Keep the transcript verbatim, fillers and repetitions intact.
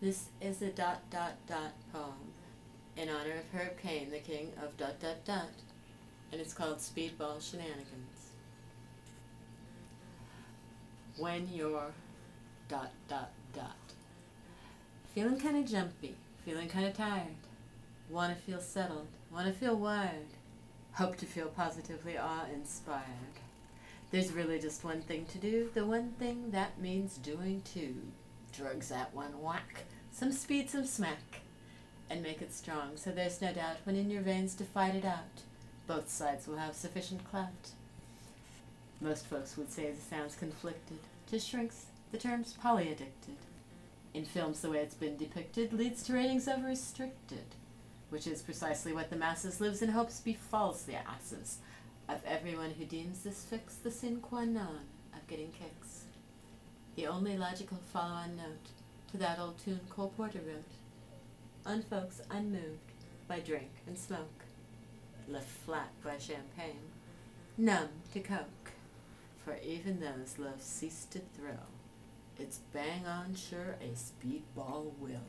This is a dot dot dot poem in honor of Herb Cain, the king of dot dot dot, and it's called Speedball Shenanigans. When you're dot dot dot, feeling kind of jumpy, feeling kind of tired, want to feel settled, want to feel wired, hope to feel positively awe-inspired. There's really just one thing to do, the one thing that means doing too. Drugs at one whack, some speed, some smack, and make it strong, so there's no doubt when in your veins to fight it out, both sides will have sufficient clout. Most folks would say the sound's conflicted, just shrinks the term's polyaddicted. In films, the way it's been depicted leads to ratings of restricted, which is precisely what the masses lives in hopes befalls the asses of everyone who deems this fix the sine qua non of getting kicks. The only logical follow-on note to that old tune Cole Porter wrote, on folks unmoved by drink and smoke, left flat by champagne, numb to coke, for even those love ceased to thrill. It's bang on sure a speedball will.